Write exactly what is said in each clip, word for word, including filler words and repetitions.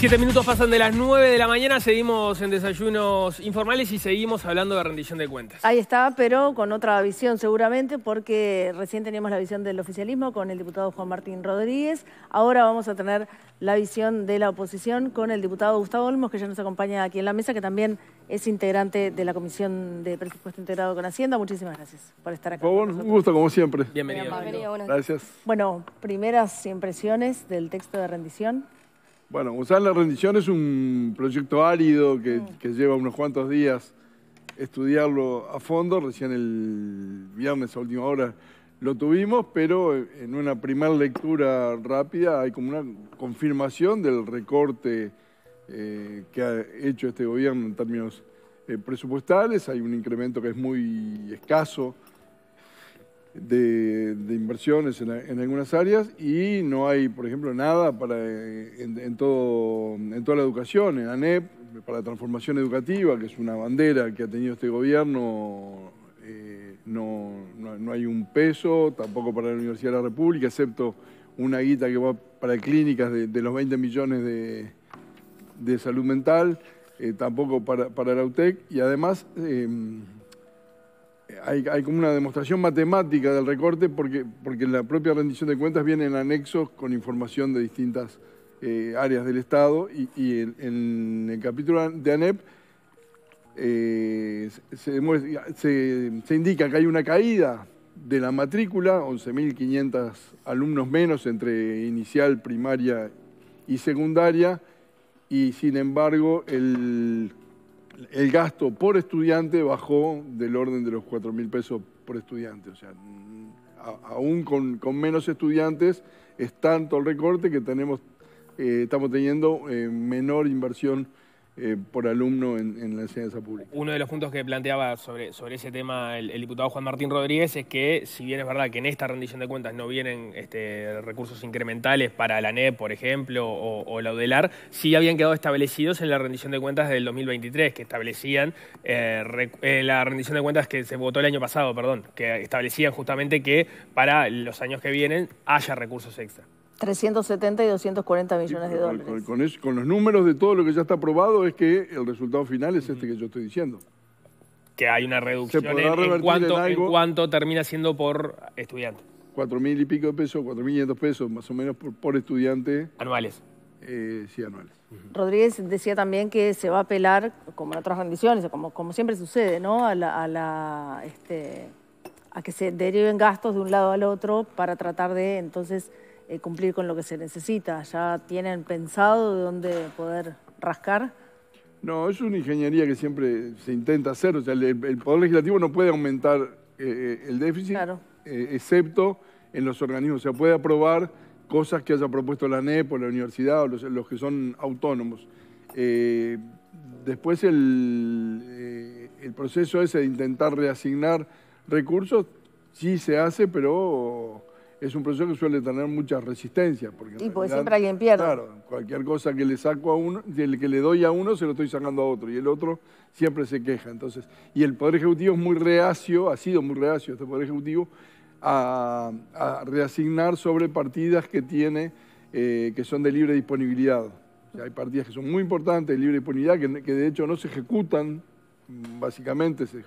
Siete minutos pasan de las nueve de la mañana, seguimos en Desayunos Informales y seguimos hablando de rendición de cuentas. Ahí está, pero con otra visión seguramente, porque recién teníamos la visión del oficialismo con el diputado Juan Martín Rodríguez. Ahora vamos a tener la visión de la oposición con el diputado Gustavo Olmos, que ya nos acompaña aquí en la mesa, que también es integrante de la Comisión de Presupuesto Integrado con Hacienda. Muchísimas gracias por estar acá. Bueno, un gusto, como siempre. Bienvenido. Bienvenido. Gracias. Bueno, primeras impresiones del texto de rendición. Bueno, Gonzalo, la rendición es un proyecto árido que, que lleva unos cuantos días estudiarlo a fondo. Recién el viernes a última hora lo tuvimos, pero en una primera lectura rápida hay como una confirmación del recorte eh, que ha hecho este gobierno en términos eh, presupuestales. Hay un incremento que es muy escaso De, de inversiones en, en algunas áreas y no hay, por ejemplo, nada para en, en, todo, en toda la educación, en ANEP, para la transformación educativa, que es una bandera que ha tenido este gobierno. eh, no, no, no hay un peso, tampoco para la Universidad de la República, excepto una guita que va para clínicas de, de los veinte millones de, de salud mental, eh, tampoco para, para la U T E C, y además... Eh, Hay, hay como una demostración matemática del recorte porque, porque la propia rendición de cuentas viene en anexos con información de distintas eh, áreas del Estado y, y en, en el capítulo de ANEP eh, se, se, se indica que hay una caída de la matrícula, once mil quinientos alumnos menos entre inicial, primaria y secundaria, y sin embargo el... El gasto por estudiante bajó del orden de los cuatro mil pesos por estudiante. O sea, aún con, con menos estudiantes es tanto el recorte que tenemos, eh, estamos teniendo eh, menor inversión eh, por alumno en, en la enseñanza pública. Uno de los puntos que planteaba sobre, sobre ese tema el, el diputado Juan Martín Rodríguez es que, si bien es verdad que en esta rendición de cuentas no vienen este, recursos incrementales para la ANEP, por ejemplo, o, o la UDELAR, sí habían quedado establecidos en la rendición de cuentas del dos mil veintitrés, que establecían, eh, rec, eh, la rendición de cuentas que se votó el año pasado, perdón, que establecían justamente que para los años que vienen haya recursos extra. trescientos setenta y doscientos cuarenta millones de dólares. Con, con, eso, con los números de todo lo que ya está aprobado es que el resultado final es este que yo estoy diciendo. Que hay una reducción en, en, cuánto, en, algo, en cuánto termina siendo por estudiante. cuatro mil y pico de pesos, cuatro mil quinientos pesos más o menos por, por estudiante. Anuales. Eh, sí, anuales. Uh-huh. Rodríguez decía también que se va a apelar, como en otras rendiciones, como, como siempre sucede, ¿no? A la... A la este, a que se deriven gastos de un lado al otro para tratar de, entonces... cumplir con lo que se necesita. ¿Ya tienen pensado de dónde poder rascar? No, es una ingeniería que siempre se intenta hacer. O sea, el, el Poder Legislativo no puede aumentar eh, el déficit, claro, eh, excepto en los organismos. O sea, puede aprobar cosas que haya propuesto la ANEP o la universidad o los, los que son autónomos. Eh, después el, eh, el proceso ese de intentar reasignar recursos sí se hace, pero... es un proceso que suele tener muchas resistencias. Porque y porque siempre alguien pierde. Claro, cualquier cosa que le saco a uno, que le doy a uno, se lo estoy sacando a otro. Y el otro siempre se queja. Entonces, y el Poder Ejecutivo es muy reacio, ha sido muy reacio este Poder Ejecutivo, a, a reasignar sobre partidas que tiene, eh, que son de libre disponibilidad. O sea, hay partidas que son muy importantes de libre disponibilidad, que, que de hecho no se ejecutan, básicamente se,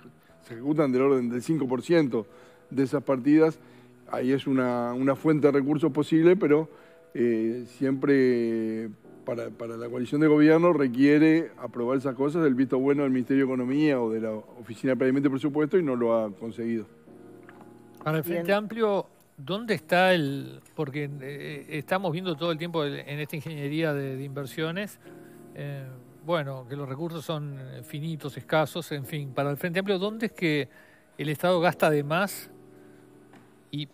se ejecutan del orden del cinco por ciento de esas partidas. Ahí es una, una fuente de recursos posible, pero eh, siempre para, para la coalición de gobierno requiere aprobar esas cosas del visto bueno del Ministerio de Economía o de la Oficina de Planeamiento y Presupuesto, y no lo ha conseguido. Para el Frente Amplio, ¿dónde está el...? Porque eh, estamos viendo todo el tiempo el, en esta ingeniería de, de inversiones, eh, bueno, que los recursos son finitos, escasos, en fin. Para el Frente Amplio, ¿dónde es que el Estado gasta de más? ¿Y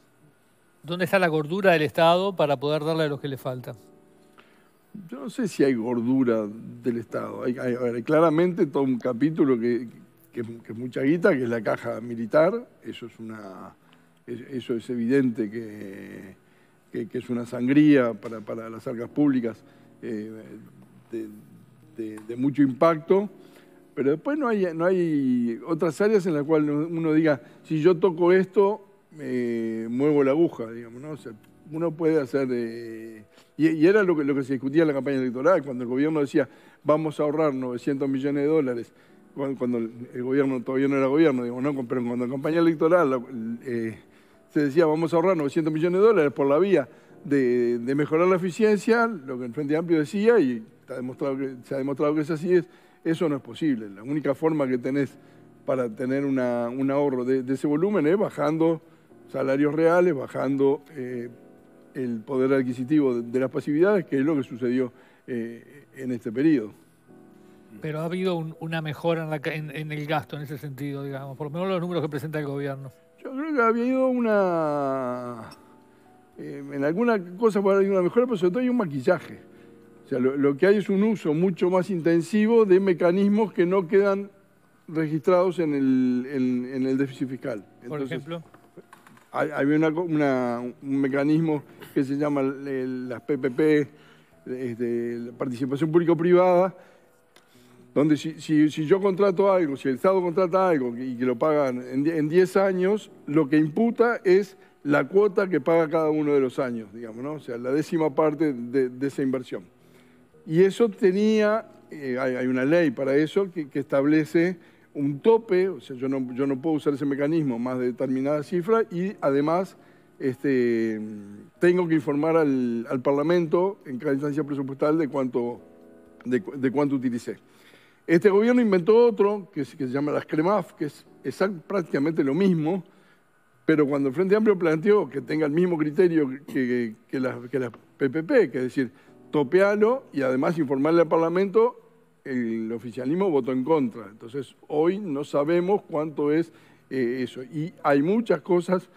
dónde está la gordura del Estado para poder darle a los que le falta? Yo no sé si hay gordura del Estado. Hay, hay, hay claramente todo un capítulo que, que, que es mucha guita, que es la caja militar. Eso es, una, eso es evidente que, que, que es una sangría para, para las arcas públicas eh, de, de, de mucho impacto. Pero después no hay, no hay otras áreas en las cuales uno diga, si yo toco esto... Eh, muevo la aguja, digamos, ¿no? O sea, uno puede hacer... Eh, y, y era lo que, lo que se discutía en la campaña electoral, cuando el gobierno decía, vamos a ahorrar novecientos millones de dólares, cuando, cuando el gobierno todavía no era gobierno, digo, no, pero cuando en campaña electoral eh, se decía, vamos a ahorrar novecientos millones de dólares por la vía de, de mejorar la eficiencia, lo que el Frente Amplio decía, y se ha demostrado que, se ha demostrado que es así, es eso no es posible. La única forma que tenés para tener una, un ahorro de, de ese volumen es bajando salarios reales, bajando eh, el poder adquisitivo de, de las pasividades, que es lo que sucedió eh, en este periodo. Pero ha habido un, una mejora en, la, en, en el gasto en ese sentido, digamos, por lo menos los números que presenta el gobierno. Yo creo que ha habido una... Eh, en alguna cosa puede haber una mejora, pero sobre todo hay un maquillaje. O sea, lo, lo que hay es un uso mucho más intensivo de mecanismos que no quedan registrados en el, en, en el déficit fiscal. Entonces, por ejemplo... Hay, hay una, una, un mecanismo que se llama las P P P, este, la participación público-privada, donde si, si, si yo contrato algo, si el Estado contrata algo y que lo pagan en diez años, lo que imputa es la cuota que paga cada uno de los años, digamos, ¿no? O sea, la décima parte de, de esa inversión. Y eso tenía, eh, hay, hay una ley para eso que, que establece un tope, o sea, yo no, yo no puedo usar ese mecanismo más de determinada cifra y además este, tengo que informar al, al Parlamento en cada instancia presupuestal de cuánto, de, de cuánto utilicé. Este gobierno inventó otro que, es, que se llama las CREMAF, que es, es prácticamente lo mismo, pero cuando el Frente Amplio planteó que tenga el mismo criterio que, que, que las que las P P P, que es decir, topealo y además informarle al Parlamento, el oficialismo votó en contra. Entonces, hoy no sabemos cuánto es eh, eso. Y hay muchas cosas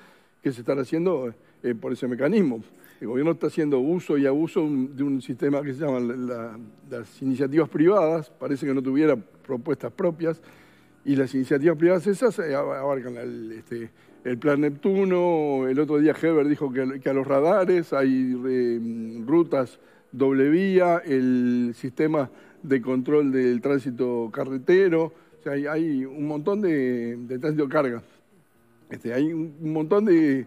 que se están haciendo eh, por ese mecanismo. El gobierno está haciendo uso y abuso de un sistema que se llama la, la, las iniciativas privadas. Parece que no tuviera propuestas propias. Y las iniciativas privadas esas abarcan el, este, el Plan Neptuno. El otro día Heber dijo que, que a los radares hay eh, rutas doble vía, el sistema de control del tránsito carretero, o sea, hay, hay un montón de, de tránsito de carga. Este, hay un, un montón de,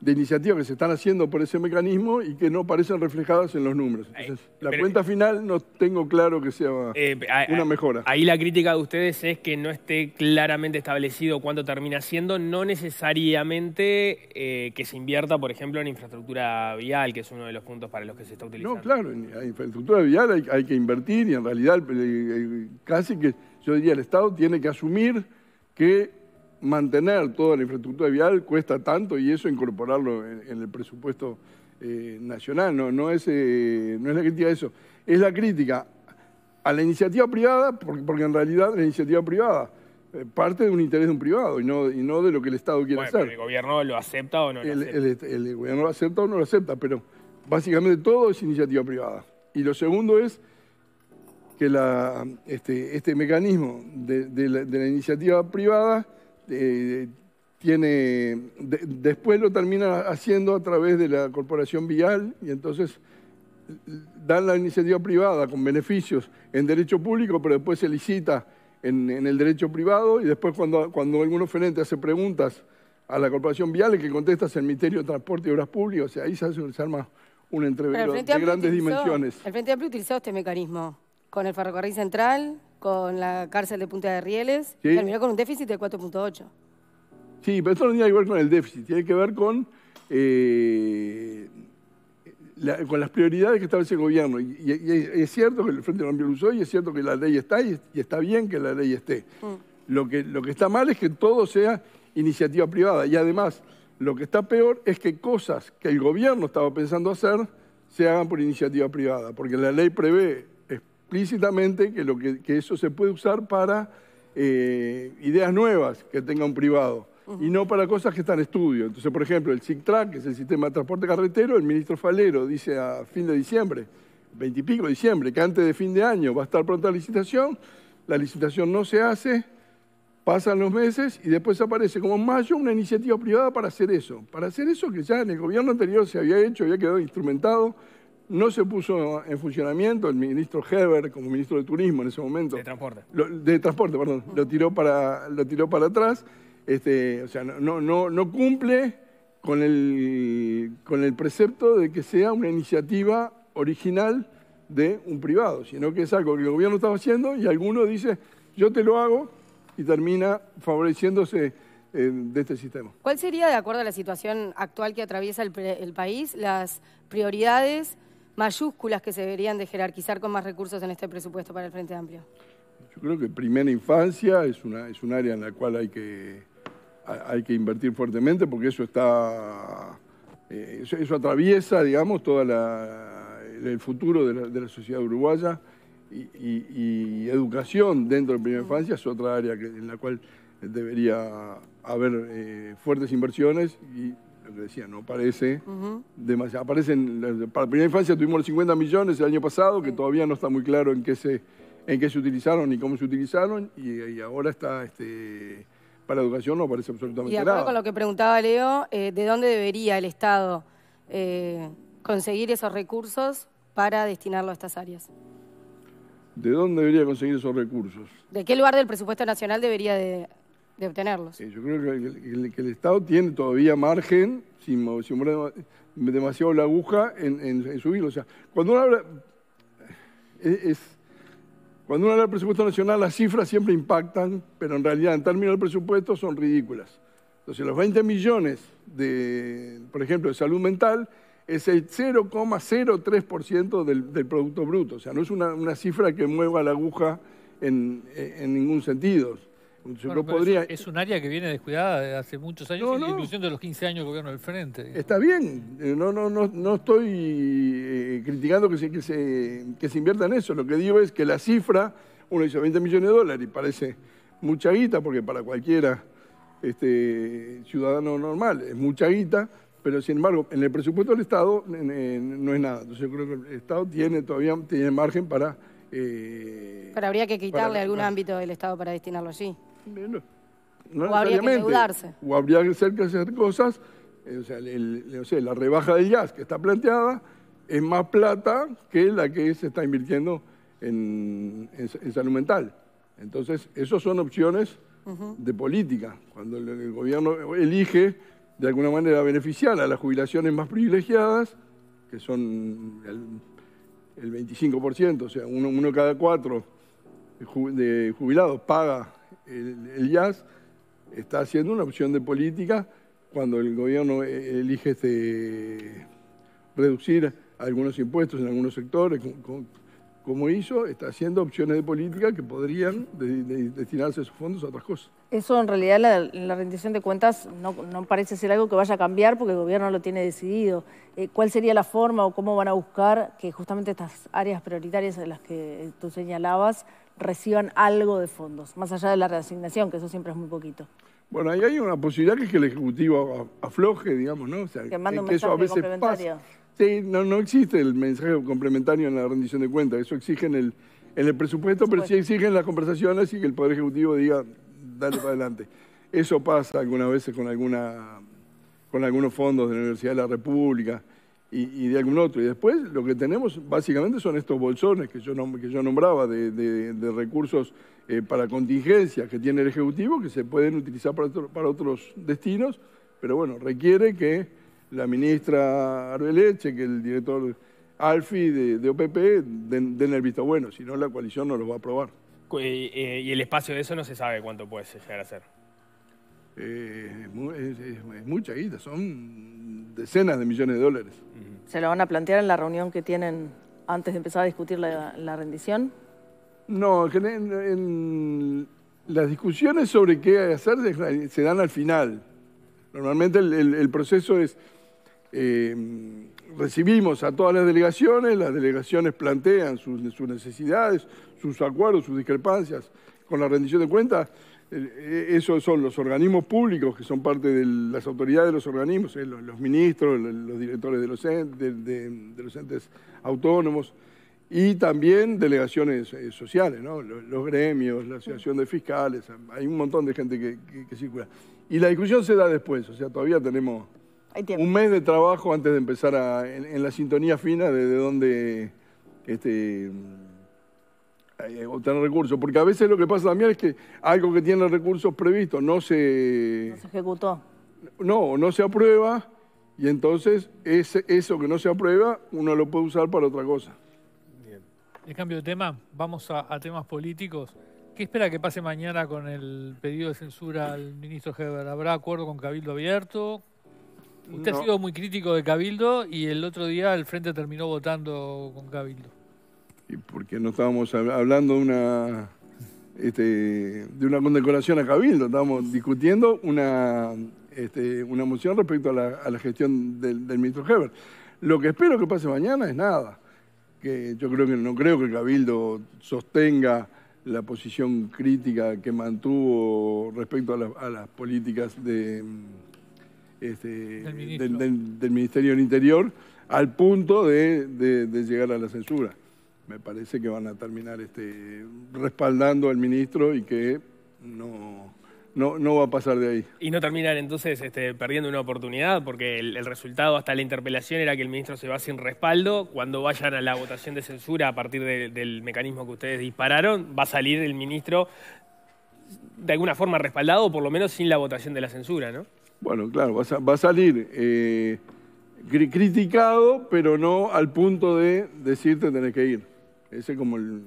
de iniciativas que se están haciendo por ese mecanismo y que no parecen reflejadas en los números. Entonces, ay, la pero, cuenta final no tengo claro que sea eh, una mejora. Ahí la crítica de ustedes es que no esté claramente establecido cuánto termina siendo, no necesariamente eh, que se invierta, por ejemplo, en infraestructura vial, que es uno de los puntos para los que se está utilizando. No, claro, en infraestructura vial hay, hay que invertir y en realidad el, el, el, casi que yo diría el Estado tiene que asumir que mantener toda la infraestructura vial cuesta tanto y eso incorporarlo en, en el presupuesto eh, nacional. No, no, es, eh, no es la crítica a eso. Es la crítica a la iniciativa privada, porque, porque en realidad la iniciativa privada eh, parte de un interés de un privado y no, y no de lo que el Estado quiere bueno, hacer. Pero ¿el gobierno lo acepta o no lo el, acepta? El, el gobierno lo acepta o no lo acepta, pero básicamente todo es iniciativa privada. Y lo segundo es que la, este, este mecanismo de, de, la, de la iniciativa privada Eh, tiene de, después lo termina haciendo a través de la corporación vial y entonces dan la iniciativa privada con beneficios en derecho público, pero después se licita en, en el derecho privado y después cuando, cuando algún oferente hace preguntas a la corporación vial el que contesta es el Ministerio de Transporte y Obras Públicas, o sea, ahí se hace un arma un entrevero de grandes utilizó, dimensiones. El Frente Amplio utilizó este mecanismo con el ferrocarril central, con la cárcel de Punta de Rieles, sí. Terminó con un déficit de cuatro punto ocho. Sí, pero eso no tiene que ver con el déficit, tiene que ver con, eh, la, con las prioridades que establece el gobierno. Y, y, y es cierto que el Frente Amplio lo usó y es cierto que la ley está y, y está bien que la ley esté. Mm. Lo que, lo que está mal es que todo sea iniciativa privada y además lo que está peor es que cosas que el gobierno estaba pensando hacer se hagan por iniciativa privada, porque la ley prevé explícitamente que, lo que, que eso se puede usar para eh, ideas nuevas que tenga un privado uh-huh. y no para cosas que están en estudio. Entonces, por ejemplo, el SICTRAC, que es el sistema de transporte carretero, el ministro Falero dice a fin de diciembre, veintipico de diciembre, que antes de fin de año va a estar pronta la licitación, la licitación no se hace, pasan los meses y después aparece como en mayo una iniciativa privada para hacer eso. Para hacer eso que ya en el gobierno anterior se había hecho, había quedado instrumentado, no se puso en funcionamiento, el ministro Heber, como ministro de Turismo en ese momento... De Transporte. Lo, de Transporte, perdón. Lo tiró para, lo tiró para atrás. Este, o sea, no, no, no cumple con el, con el precepto de que sea una iniciativa original de un privado, sino que es algo que el gobierno estaba haciendo y alguno dice, yo te lo hago, y termina favoreciéndose de este sistema. ¿Cuál sería, de acuerdo a la situación actual que atraviesa el, el país, las prioridades mayúsculas que se deberían de jerarquizar con más recursos en este presupuesto para el Frente Amplio? Yo creo que primera infancia es, una, es un área en la cual hay que, hay que invertir fuertemente, porque eso está eh, eso, eso atraviesa, digamos, todo el futuro de la, de la sociedad uruguaya, y, y, y educación dentro de primera infancia es otra área que, en la cual debería haber eh, fuertes inversiones y, lo que decía, no parece uh-huh. demasiado. Aparecen, para primera infancia tuvimos los cincuenta millones el año pasado, que todavía no está muy claro en qué se, en qué se utilizaron y cómo se utilizaron, y, y ahora está, este, para educación no aparece absolutamente nada. Y de acuerdo nada. con lo que preguntaba Leo, eh, ¿de dónde debería el Estado eh, conseguir esos recursos para destinarlo a estas áreas? ¿De dónde debería conseguir esos recursos? ¿De qué lugar del presupuesto nacional debería de, de obtenerlos? Eh, yo creo que el, que el Estado tiene todavía margen, sin, sin mover demasiado la aguja, en, en, en subirlo. O sea, cuando uno habla, es, es, cuando uno habla del presupuesto nacional, las cifras siempre impactan, pero en realidad, en términos del presupuesto, son ridículas. Entonces, los veinte millones, de, por ejemplo, de salud mental, es el cero coma cero tres por ciento del, del Producto Bruto. O sea, no es una, una cifra que mueva la aguja en, en ningún sentido. Entonces, claro, podría... es, es un área que viene descuidada desde hace muchos años, no, no. inclusión de los quince años del gobierno del Frente. Digamos. Está bien, no, no, no, no estoy eh, criticando que se, que, se, que se invierta en eso. Lo que digo es que la cifra, uno dice veinte millones de dólares, y parece mucha guita, porque para cualquiera este, ciudadano normal es mucha guita, pero sin embargo, en el presupuesto del Estado eh, no es nada. Entonces yo creo que el Estado tiene todavía tiene margen para... Eh, pero habría que quitarle para, algún para, ámbito del Estado para destinarlo allí. No, no o habría que endeudarse. O habría que hacer, que hacer cosas, eh, o sea, el, el, o sea, la rebaja del gas que está planteada es más plata que la que se está invirtiendo en, en, en salud mental. Entonces, esas son opciones uh-huh. de política. Cuando el, el gobierno elige... de alguna manera beneficiar a las jubilaciones más privilegiadas, que son el, el veinticinco por ciento, o sea, uno, uno cada cuatro de jubilados paga el, el I A S, está haciendo una opción de política cuando el gobierno elige este, reducir algunos impuestos en algunos sectores, con, con, como hizo, está haciendo opciones de política que podrían de, de destinarse sus fondos a otras cosas. Eso en realidad la, la rendición de cuentas no, no parece ser algo que vaya a cambiar porque el gobierno lo tiene decidido. Eh, ¿Cuál sería la forma o cómo van a buscar que justamente estas áreas prioritarias en las que tú señalabas reciban algo de fondos, más allá de la reasignación, que eso siempre es muy poquito? Bueno, ahí hay una posibilidad que es que el Ejecutivo afloje, digamos, ¿no? O sea, que manda un mensaje eso a veces complementario. Pasa. Sí, no, no existe el mensaje complementario en la rendición de cuentas. Eso exigen en el, en el presupuesto, pero sí exigen las conversaciones y que el Poder Ejecutivo diga, dale para adelante. Eso pasa algunas veces con, alguna, con algunos fondos de la Universidad de la República y, y de algún otro. Y después lo que tenemos básicamente son estos bolsones que yo, nom que yo nombraba de, de, de recursos eh, para contingencias que tiene el Ejecutivo, que se pueden utilizar para, otro, para otros destinos, pero bueno, requiere que... la ministra Arbeletche, que el director Alfi de, de O P P den, den el visto bueno, si no la coalición no los va a aprobar. Y, y el espacio de eso no se sabe cuánto puede llegar a ser. Eh, es, es, es mucha guita, son decenas de millones de dólares. ¿Se lo van a plantear en la reunión que tienen antes de empezar a discutir la, la rendición? No, en, en, las discusiones sobre qué hacer se, se dan al final. Normalmente el, el, el proceso es... Eh, recibimos a todas las delegaciones, las delegaciones plantean sus, sus necesidades, sus acuerdos, sus discrepancias con la rendición de cuentas. Eh, esos son los organismos públicos que son parte de las autoridades de los organismos, eh, los, los ministros, los directores de los, entes, de, de, de los entes autónomos y también delegaciones eh, sociales, ¿no? Los, los gremios, la asociación de fiscales, hay un montón de gente que, que, que circula. Y la discusión se da después, o sea, todavía tenemos un mes de trabajo antes de empezar a, en, en la sintonía fina de, de dónde este, obtener recursos. Porque a veces lo que pasa también es que algo que tiene recursos previstos no se... No se ejecutó. No, no se aprueba Y entonces ese, eso que no se aprueba, uno lo puede usar para otra cosa. Bien. En cambio de tema, vamos a, a temas políticos. ¿Qué espera que pase mañana con el pedido de censura al ministro Heber? ¿Habrá acuerdo con Cabildo abierto? Usted no. ha sido muy crítico de Cabildo y el otro día el Frente terminó votando con Cabildo. ¿Y por qué no estábamos hablando de una, este, de una condecoración a Cabildo? Estábamos discutiendo una... Este, una moción respecto a la, a la gestión del, del ministro Heber. Lo que espero que pase mañana es nada. Que yo creo que no creo que el Cabildo sostenga la posición crítica que mantuvo respecto a, la, a las políticas de, este, del, del, del, del Ministerio del Interior al punto de, de, de llegar a la censura. Me parece que van a terminar este, respaldando al ministro y que no... No, no va a pasar de ahí. Y no terminan entonces este, perdiendo una oportunidad, porque el, el resultado hasta la interpelación era que el ministro se va sin respaldo. Cuando vayan a la votación de censura a partir de, del mecanismo que ustedes dispararon, va a salir el ministro de alguna forma respaldado, o por lo menos sin la votación de la censura, ¿no? Bueno, claro, va a, va a salir eh, cri criticado, pero no al punto de decirte tenés que ir. Ese es como el...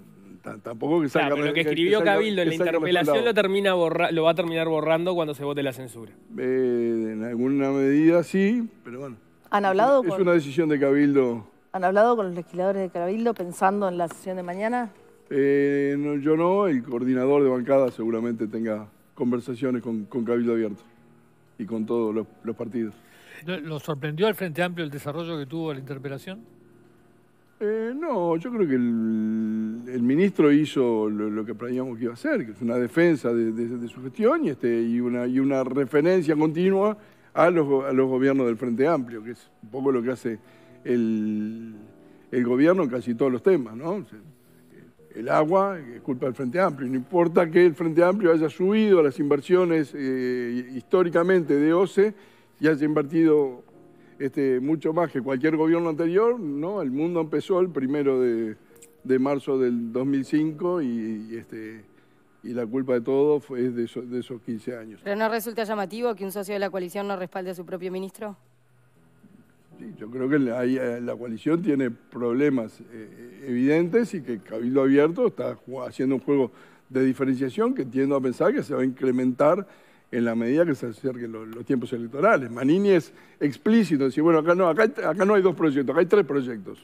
Tampoco que salga, claro, pero lo que escribió que salga, Cabildo en la interpelación lo, termina borra, lo va a terminar borrando cuando se vote la censura. Eh, en alguna medida sí, pero bueno. ¿Han hablado es con, una decisión de Cabildo. ¿Han hablado con los legisladores de Cabildo pensando en la sesión de mañana? Eh, no, yo no, el coordinador de bancada seguramente tenga conversaciones con, con Cabildo abierto y con todos los, los partidos. ¿Lo sorprendió al Frente Amplio el desarrollo que tuvo la interpelación? Eh, no, yo creo que el, el ministro hizo lo, lo que planeamos que iba a hacer, que es una defensa de, de, de su gestión y, este, y, una, y una referencia continua a los, a los gobiernos del Frente Amplio, que es un poco lo que hace el, el gobierno en casi todos los temas, ¿no? El agua es culpa del Frente Amplio, no importa que el Frente Amplio haya subido a las inversiones eh, históricamente de O C E y haya invertido... Este, mucho más que cualquier gobierno anterior, ¿no? El mundo empezó el primero de, de marzo del dos mil cinco y, y, este, y la culpa de todo fue de, so, de esos quince años. ¿Pero no resulta llamativo que un socio de la coalición no respalde a su propio ministro? Sí, yo creo que la, la coalición tiene problemas eh, evidentes y que Cabildo Abierto está haciendo un juego de diferenciación que tiendo a pensar que se va a incrementar en la medida que se acerquen los, los tiempos electorales. Manini es explícito, decir, bueno, acá no, acá, acá no hay dos proyectos, acá hay tres proyectos,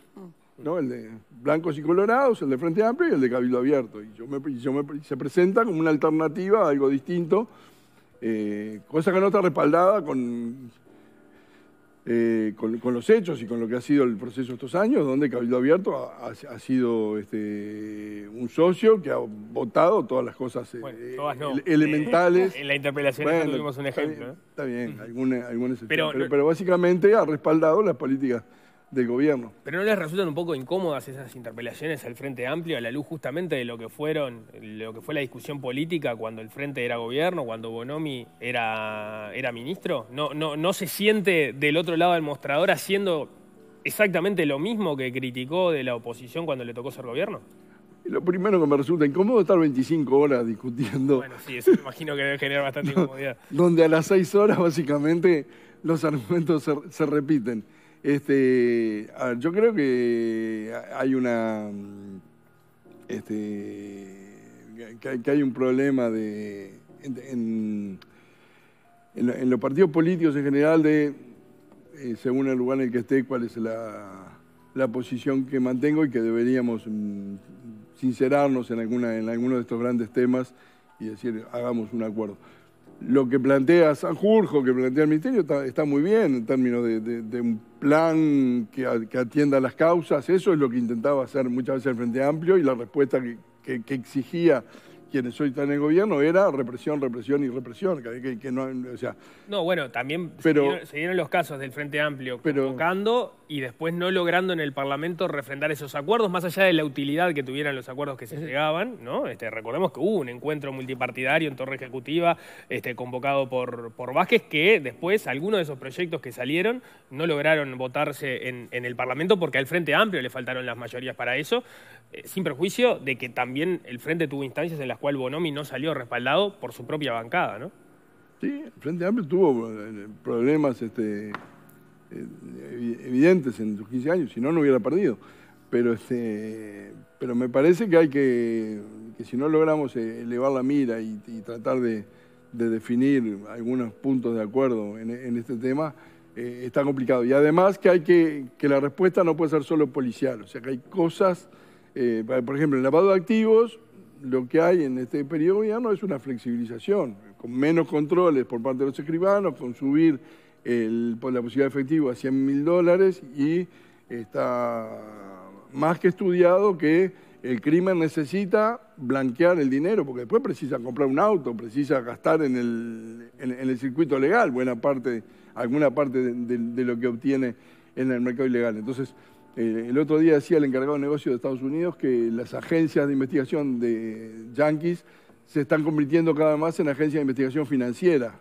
¿no? El de blancos y colorados, el de Frente Amplio y el de Cabildo Abierto. Y yo me, yo me, se presenta como una alternativa, algo distinto, eh, cosa que no está respaldada con, eh, con, con los hechos y con lo que ha sido el proceso estos años, donde Cabildo Abierto ha, ha, ha sido este, un socio que ha votado todas las cosas bueno, eh, todas no. elementales. Eh, en la interpelación bueno, tuvimos un ejemplo. Está bien, ¿eh? Está bien alguna, alguna excepción. Pero, pero, pero básicamente ha respaldado las políticas del gobierno. ¿Pero no les resultan un poco incómodas esas interpelaciones al Frente Amplio a la luz justamente de lo que fueron, lo que fue la discusión política cuando el Frente era gobierno, cuando Bonomi era, era ministro? ¿No, no, ¿No se siente del otro lado del mostrador haciendo exactamente lo mismo que criticó de la oposición cuando le tocó ser gobierno? Lo primero que me resulta incómodo es estar veinticinco horas discutiendo. Bueno, sí, eso me imagino que debe generar bastante incomodidad. Donde a las seis horas básicamente los argumentos se, se repiten. Este, a ver, yo creo que hay una, este, que hay un problema de, en, en, en los partidos políticos en general de, eh, según el lugar en el que esté, cuál es la, la posición que mantengo y que deberíamos sincerarnos en alguna, en alguno de estos grandes temas y decir, hagamos un acuerdo. Lo que plantea Sanjurjo, que plantea el Ministerio, está, está muy bien en términos de, de, de un plan que, a, que atienda las causas. Eso es lo que intentaba hacer muchas veces el Frente Amplio y la respuesta que, que, que exigía quienes hoy están en el gobierno era represión, represión y represión. Que, que, que no, o sea, no, bueno, también pero, se, dieron, se dieron los casos del Frente Amplio convocando pero, y después no logrando en el Parlamento refrendar esos acuerdos, más allá de la utilidad que tuvieran los acuerdos que se llegaban, ¿no? Este, recordemos que hubo un encuentro multipartidario en Torre Ejecutiva este, convocado por, por Vázquez, que después algunos de esos proyectos que salieron no lograron votarse en, en el Parlamento porque al Frente Amplio le faltaron las mayorías para eso, eh, sin perjuicio de que también el Frente tuvo instancias en las cual Bonomi no salió respaldado por su propia bancada, ¿no? Sí, el Frente Amplio tuvo problemas este, evidentes en sus quince años, si no, no hubiera perdido. Pero, este, pero me parece que hay que, que si no logramos elevar la mira y, y tratar de, de definir algunos puntos de acuerdo en, en este tema, eh, está complicado. Y además que, hay que, que la respuesta no puede ser solo policial, o sea que hay cosas, eh, por ejemplo, en el lavado de activos, lo que hay en este periodo ya no es una flexibilización, con menos controles por parte de los escribanos, con subir el, la posibilidad de efectivo a cien mil dólares y está... más que estudiado que el crimen necesita blanquear el dinero, porque después precisa comprar un auto, precisa gastar en el, en, en el circuito legal buena parte, alguna parte de, de, de lo que obtiene en el mercado ilegal. Entonces, eh, el otro día decía el encargado de negocios de Estados Unidos que las agencias de investigación de yanquis se están convirtiendo cada vez más en agencias de investigación financiera,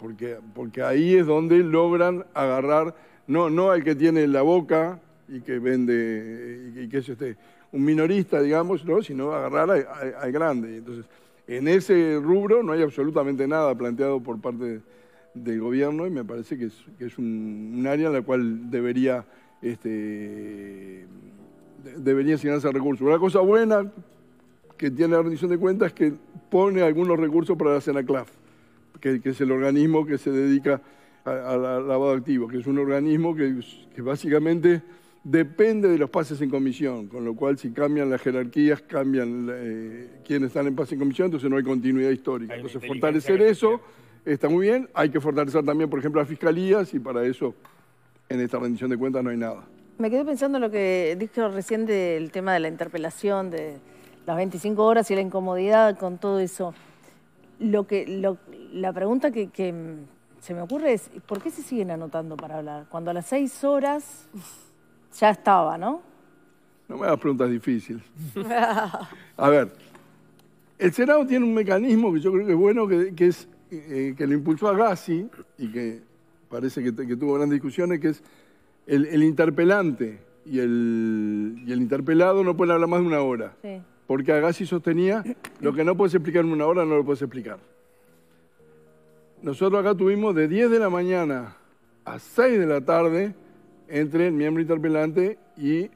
porque, porque ahí es donde logran agarrar, no, no al que tiene la boca... y que vende, y que es este, un minorista, digamos, ¿no? Sino agarrar al grande. Entonces, en ese rubro no hay absolutamente nada planteado por parte del gobierno y me parece que es, que es un, un área en la cual debería, este, de, debería asignarse recursos. Una cosa buena que tiene la rendición de cuentas es que pone algunos recursos para la Senaclaft, que, que es el organismo que se dedica al lavado de activos, que es un organismo que, que básicamente... depende de los pases en comisión, con lo cual si cambian las jerarquías, cambian eh, quienes están en pases en comisión, entonces no hay continuidad histórica. Hay entonces fortalecer eso está muy bien, hay que fortalecer también, por ejemplo, las fiscalías y para eso en esta rendición de cuentas no hay nada. Me quedé pensando en lo que dijo recién del tema de la interpelación, de las veinticinco horas y la incomodidad con todo eso. Lo que, lo, la pregunta que... que se me ocurre es, ¿por qué se siguen anotando para hablar? Cuando a las seis horas... ya estaba, ¿no? No me hagas preguntas difíciles. A ver, el Senado tiene un mecanismo que yo creo que es bueno, que, que, es, eh, que lo impulsó a Gassi y que parece que, que tuvo grandes discusiones, que es el, el interpelante y el, y el interpelado no pueden hablar más de una hora. Sí. Porque a Gassi sostenía, lo que no puedes explicar en una hora no lo puedes explicar. Nosotros acá tuvimos de diez de la mañana a seis de la tarde... entre el miembro interpelante y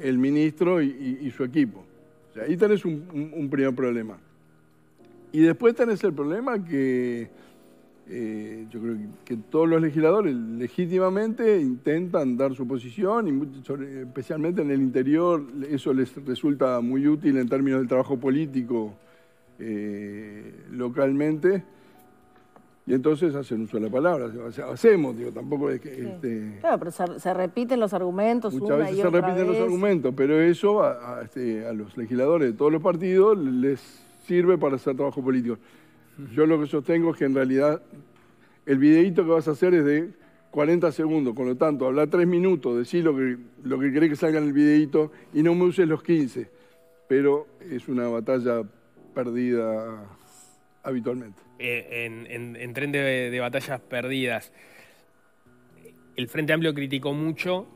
el ministro y, y, y su equipo. O sea, ahí tenés un, un, un primer problema. Y después tenés el problema que eh, yo creo que, que todos los legisladores legítimamente intentan dar su posición, y muy, sobre, especialmente en el interior, eso les resulta muy útil en términos del trabajo político eh, localmente. Y entonces hacen uso de la palabra, o sea, hacemos, digo, tampoco es que... Sí. Este, claro, pero se, se repiten los argumentos una y otra vez. Muchas veces se repiten los argumentos, pero eso a, a, este, a los legisladores de todos los partidos les sirve para hacer trabajo político. Yo lo que sostengo es que en realidad el videíto que vas a hacer es de cuarenta segundos, con lo tanto, hablar tres minutos, decir lo que, lo que querés que salga en el videíto y no me uses los quince, pero es una batalla perdida habitualmente. Eh, en, en, en tren de, de batallas perdidas, el Frente Amplio criticó mucho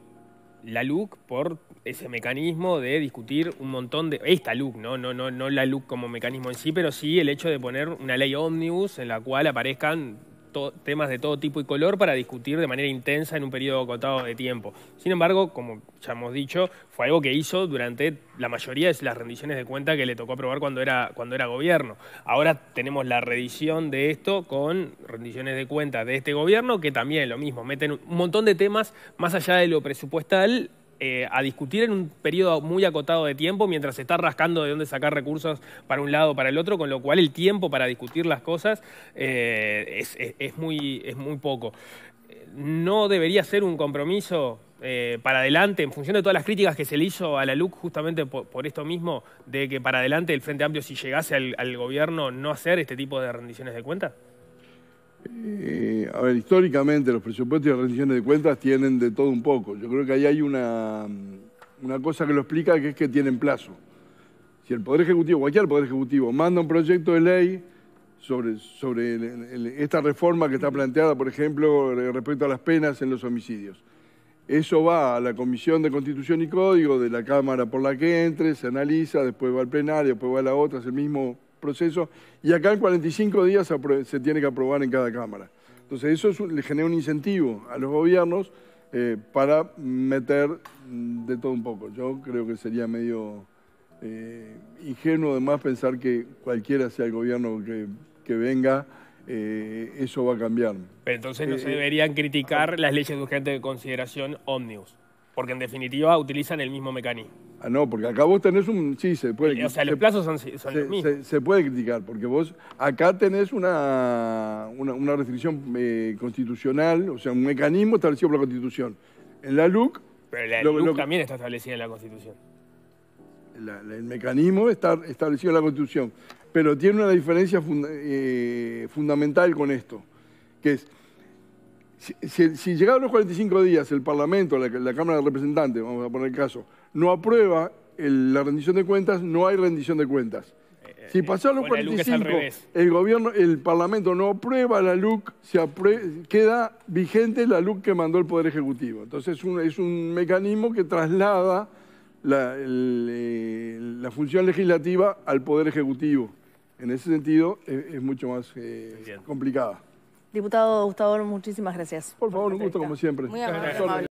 la L U C por ese mecanismo de discutir un montón de... Esta L U C, ¿no? No, no, no la L U C como mecanismo en sí, pero sí el hecho de poner una ley ómnibus en la cual aparezcan to, temas de todo tipo y color para discutir de manera intensa en un periodo acotado de tiempo. Sin embargo, como ya hemos dicho, fue algo que hizo durante la mayoría de las rendiciones de cuenta que le tocó aprobar cuando era, cuando era gobierno. Ahora tenemos la reedición de esto con rendiciones de cuenta de este gobierno, que también es lo mismo, meten un montón de temas más allá de lo presupuestal eh, a discutir en un periodo muy acotado de tiempo, mientras se está rascando de dónde sacar recursos para un lado o para el otro, con lo cual el tiempo para discutir las cosas eh, es, es, es, muy, es muy poco. ¿No debería ser un compromiso eh, para adelante, en función de todas las críticas que se le hizo a la L U C justamente por, por esto mismo, de que para adelante el Frente Amplio, si llegase al, al gobierno, no hacer este tipo de rendiciones de cuentas? Eh, a ver, históricamente los presupuestos y las rendiciones de cuentas tienen de todo un poco. Yo creo que ahí hay una, una cosa que lo explica, que es que tienen plazo. Si el Poder Ejecutivo, cualquier Poder Ejecutivo, manda un proyecto de ley sobre, sobre el, el, esta reforma que está planteada, por ejemplo, respecto a las penas en los homicidios. Eso va a la Comisión de Constitución y Código de la Cámara por la que entre, se analiza, después va al plenario, después va a la otra, es el mismo proceso, y acá en cuarenta y cinco días se, se tiene que aprobar en cada Cámara. Entonces eso es un, le genera un incentivo a los gobiernos eh, para meter de todo un poco. Yo creo que sería medio eh, ingenuo además pensar que cualquiera sea el gobierno que, que venga, eh, eso va a cambiar. Pero entonces no eh, se deberían criticar ah, las leyes de urgente consideración ómnibus, porque en definitiva utilizan el mismo mecanismo. Ah, no, porque acá vos tenés un... Sí, se puede... O sea, se, los plazos son, son se, los mismos. Se, se puede criticar, porque vos acá tenés una, una, una restricción eh, constitucional, o sea, un mecanismo establecido por la Constitución. En la L U C... Pero la L U C lo, lo, también está establecida en la Constitución. La, la, el mecanismo está establecido en la Constitución, pero tiene una diferencia funda, eh, fundamental con esto, que es... Si, si, si llegados los cuarenta y cinco días el Parlamento, la, la Cámara de Representantes, vamos a poner el caso, no aprueba el, la rendición de cuentas, no hay rendición de cuentas. Eh, si pasaron los cuarenta y cinco, el gobierno, el Parlamento no aprueba la L U C, se aprueba, queda vigente la L U C que mandó el Poder Ejecutivo. Entonces es un, es un mecanismo que traslada la, el, la función legislativa al Poder Ejecutivo. En ese sentido es, es mucho más eh, complicada. Diputado Gustavo, muchísimas gracias. Por favor, un gusto como siempre. Muy amable.